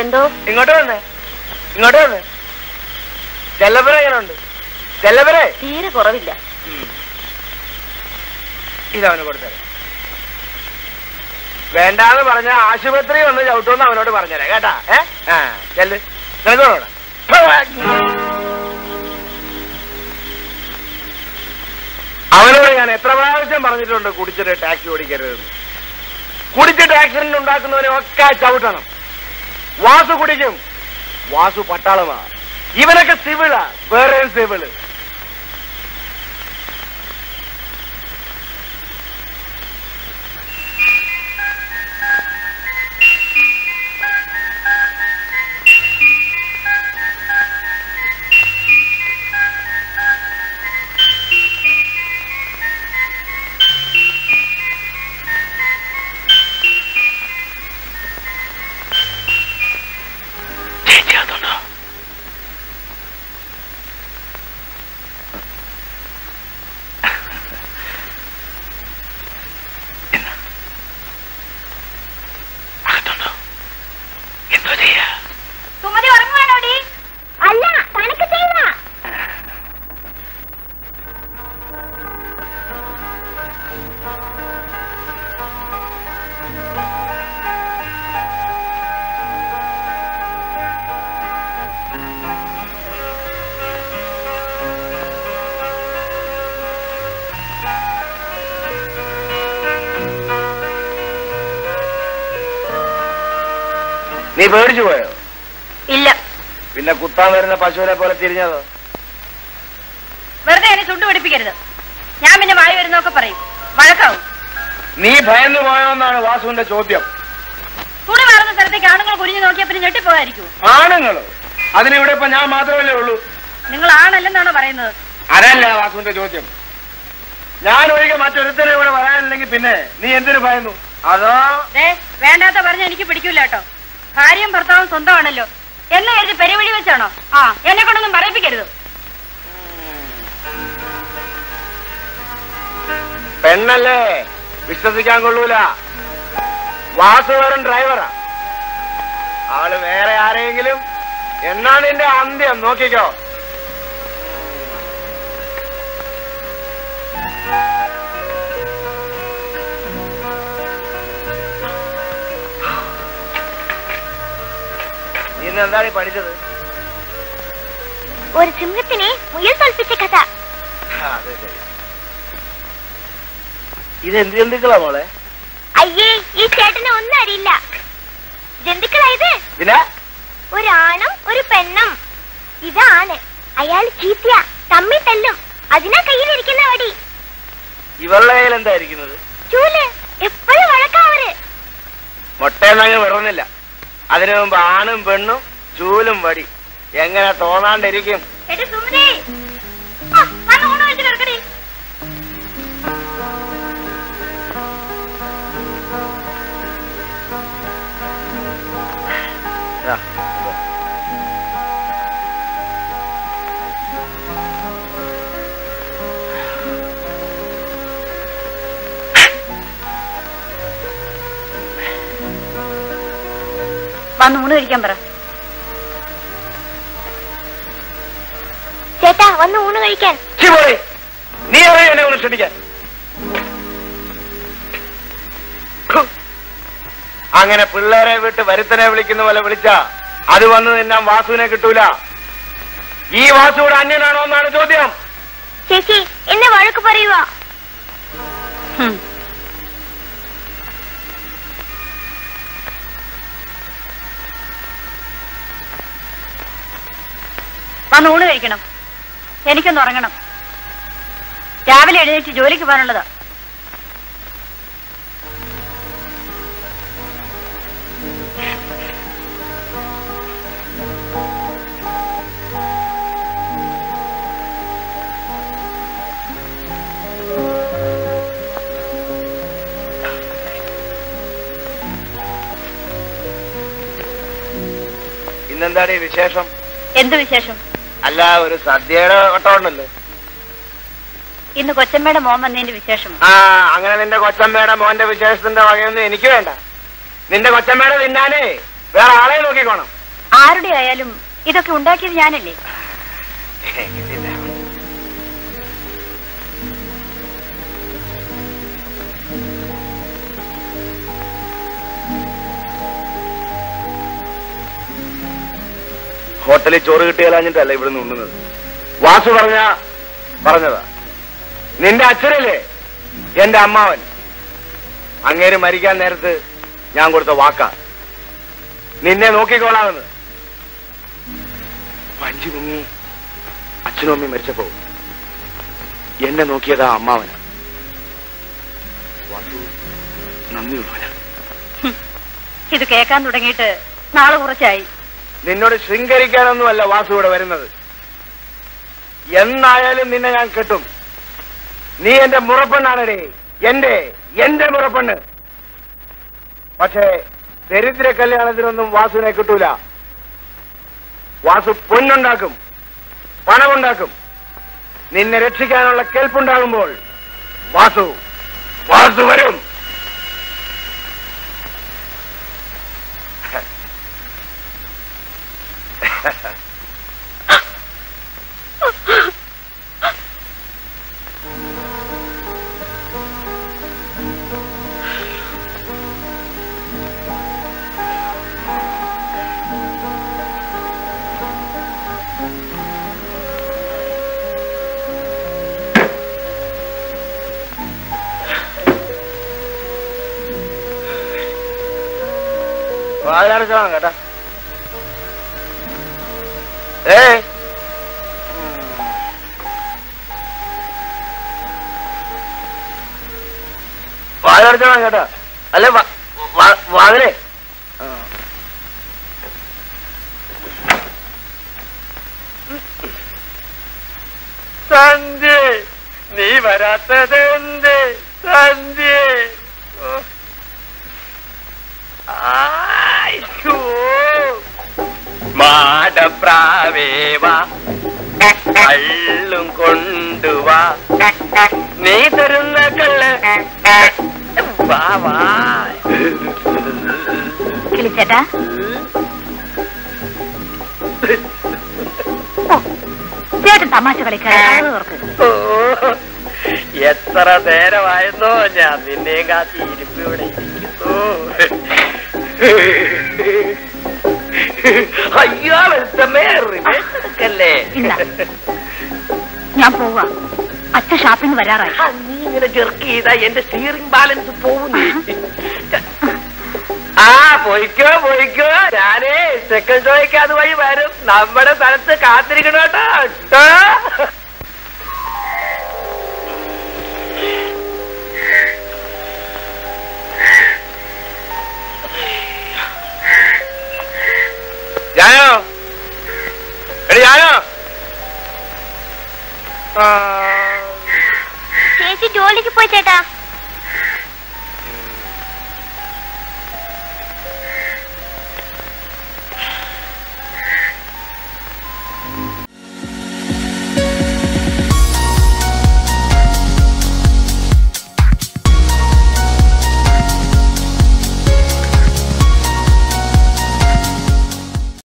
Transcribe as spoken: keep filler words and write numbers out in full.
എന്തോ ഇങ്ങോട്ട് വന്നേ ഇങ്ങോട്ട് വന്നേ ജലപുര എങ്ങനെയുണ്ട് ജലപുര തീരെ കുറവില്ല ഇതവന് കൊടുത്തരാം വേണ്ടാന്ന് പറഞ്ഞ ആശുപത്രി വന്ന് ചവിട്ടുമെന്ന് അവനോട് പറഞ്ഞുതരാം കേട്ടാ ഏ ആ ചെല്ല് നിനക്കോടാ അവനോട് ഞാൻ എത്ര പ്രാവശ്യം പറഞ്ഞിട്ടുണ്ട് കുടിച്ചിട്ട് ടാക്സി ഓടിക്കരുതെന്ന് കുടിച്ചിട്ട് ആക്സിഡന്റ് ഉണ്ടാക്കുന്നവരെ ഒക്കെ ചവിട്ടണം വാസു കുടിക്കും വാസു പട്ടാളമാ ഇവനൊക്കെ സിവിളാ വേറെ സിവിള് നീ പേടിച്ചു പോയോ ഇല്ല പിന്നെ കുത്താൻ വരുന്ന പശുവിനെ പോലെ തിരിഞ്ഞതോ വെറുതെ എന്നെ ചുണ്ടുപിടിപ്പിക്കരുത് ഞാൻ പിന്നെ വായി വരുന്നൊക്കെ പറയും വഴക്കാവും നീ ഭയന്നു പോയോന്നാണ് വാസുവിന്റെ ചോദ്യം തുണി മാറുന്ന സ്ഥലത്തേക്ക് ആണുങ്ങൾ കുരിഞ്ഞു നോക്കിയാൽ പിന്നെ ഞെട്ടിപ്പോയായിരിക്കും ആണുങ്ങളോ അതിനിവിടെ ഇപ്പൊ ഞാൻ മാത്രമല്ലേ ഉള്ളൂ നിങ്ങൾ ആണല്ലെന്നാണോ പറയുന്നത് അതല്ല വാസുവിന്റെ ചോദ്യം ഞാൻ ഒഴികെ മറ്റൊരുത്തരും ഇവിടെ വരാനില്ലെങ്കിൽ പിന്നെ നീ എന്തിനു ഭയന്നു അതോ വേണ്ടാത്ത പറഞ്ഞ എനിക്ക് പിടിക്കൂല കേട്ടോ ഭാര്യയും ഭർത്താവും സ്വന്തമാണല്ലോ എന്ന് കരുതി പെരുവഴി വെച്ചാണോ ആ എന്നെ കൊണ്ടൊന്നും പറയിപ്പിക്കരുത് പെണ്ണല്ലേ വിശ്വസിക്കാൻ കൊള്ളൂല വാസുകാരൻ ഡ്രൈവറാ ആള് വേറെ ആരെങ്കിലും എന്നാ നിന്റെ അന്ത്യം നോക്കിക്കോ എന്താണ് പഠിച്ചത് ഒരു സിംഹത്തിനെ മുയൽ തോൽപ്പിച്ച കഥ ഇത് എന്ത് ജന്തുക്കളാ മോളെ അയ്യേ ഈ ചേട്ടനെ ഒന്നും അറിയില്ല ജന്തുക്കളായത് ഒരാണും ഒരു പെണ്ണും ഇതാണ് അയാൾ ചീത്തയാ തമ്മി തല്ലും അതിനാ കയ്യിലിരിക്കുന്ന വടി ഇവരുടെ കയ്യിൽ എന്തായിരിക്കുന്നത് ചൂല് എപ്പോഴും വഴക്കാവര് മൊട്ടയെന്നങ്ങനെ വിടർന്നില്ല അതിനു മുമ്പ് ആണും പെണ്ണും ചൂലും വടി എങ്ങനെ തോന്നാണ്ടിരിക്കും വന്ന് ഊണ് കഴിക്കാൻ പറ ചേട്ടാ വന്ന് ഊണ് കഴിക്കാൻ നീ എന്നെ ഊണ് ക്ഷണിക്കാൻ അങ്ങനെ പിള്ളേരെ വിട്ട് വരുത്തനെ വിളിക്കുന്ന പോലെ വിളിച്ച അത് വന്ന് നിന്നാ വാസുവിനെ കിട്ടൂല ഈ വാസുവിടെ അന്യനാണോ എന്നാണ് ചോദ്യം ചേച്ചി എന്നെ വഴക്ക് പറയുവാ വന്ന് ഊണ് കഴിക്കണം എനിക്കൊന്ന് ഉറങ്ങണം രാവിലെ എഴുന്നേറ്റ് ജോലിക്ക് പോകാനുള്ളതാ ഇന്നെന്താണ് ഈ വിശേഷം എന്ത് വിശേഷം അല്ല ഒരു സദ്യയുടെ വട്ടമുണ്ടല്ലോ ഇന്ന് കൊച്ചമ്മയുടെ മോൻ വന്നതിന്റെ വിശേഷം ആ അങ്ങനെ നിന്റെ കൊച്ചമ്മയുടെ മോന്റെ വിശേഷത്തിന്റെ വകയൊന്നും എനിക്ക് വേണ്ട നിന്റെ കൊച്ചമ്മയുടെ തിന്നാനേ വേറെ ആളെ നോക്കിക്കോണം. ആരുടെ ആയാലും ഇതൊക്കെ ഉണ്ടാക്കിയത് ഞാനല്ലേ. ഹോട്ടലിൽ ചോറ് കിട്ടിയാലാഞ്ഞിട്ടല്ല ഇവിടെ നിന്ന് ഉണ്ണുന്നത്. വാസു പറഞ്ഞ പറഞ്ഞതാ നിന്റെ അച്ഛനല്ലേ എന്റെ അമ്മാവൻ. അങ്ങേര് മരിക്കാൻ നേരത്ത് ഞാൻ കൊടുത്ത വാക്കാ നിന്നെ നോക്കിക്കോളാമെന്ന്. പഞ്ചു കുങ്ങി അച്ഛനും അമ്മയും മരിച്ചപ്പോ എന്നെ നോക്കിയതാ അമ്മാവന്. വാസു നന്ദിയുള്ളവനാ. ഇത് കേൾക്കാൻ തുടങ്ങിയിട്ട് നാളെ കുറച്ചായി. നിന്നോട് ശൃംഗരിക്കാനൊന്നുമല്ല വാസു ഇവിടെ വരുന്നത്. എന്നായാലും നിന്നെ ഞാൻ കെട്ടും. നീ എന്റെ മുറപ്പെണ്ണാണേ, എന്റെ എന്റെ മുറപ്പെണ്ണ്. പക്ഷേ ദരിദ്ര കല്യാണത്തിനൊന്നും വാസുവിനെ കിട്ടൂല. വാസു പൊന്നുണ്ടാക്കും, പണമുണ്ടാക്കും. നിന്നെ രക്ഷിക്കാനുള്ള കെൽപ്പുണ്ടാകുമ്പോൾ വാസു വാസു വരും. വാതിലടച്ചാണ് കേട്ടാ. ഏ വാതിലടച്ചാണ് കേട്ടാ. അല്ലെ വാതിലേ സഞ്ജി നീ വരാത്തത് എന്ത് സഞ്ജി? മാടപ്രാവേവാ കള്ളും കൊണ്ടുവാ. നീ തരുന്ന കള്ള് കിളിച്ചേട്ടാ. ചേട്ടൻ തമാശ കളിക്കാൻ എത്ര നേരമായിരുന്നോ ഞാൻ നിന്നെ കാത്തി ഇരിപ്പ് ഇവിടെ ഇരിക്കുന്നു. അയ്യോ വെറുതല്ലേ ഞാൻ പോവാ. അച്ഛ ഷാപ്പിംഗ് വരാറായി. നീ ഇങ്ങനെ ജെർക്ക് ചെയ്താ എന്റെ സ്റ്റിയറിംഗ് ബാലൻസ് പോകുന്നു. ആ പോയിക്കോ പോയിക്കോ. ഞാനേ സെക്കൻഡ് ഷോയ്ക്ക് അതുവഴി വരും. നമ്മുടെ സ്ഥലത്ത് കാത്തിരിക്കണോട്ടോ. ഞാനോ എടി ഞാനോ ചേച്ചി ജോലിക്ക് പോയി ചേട്ടാ.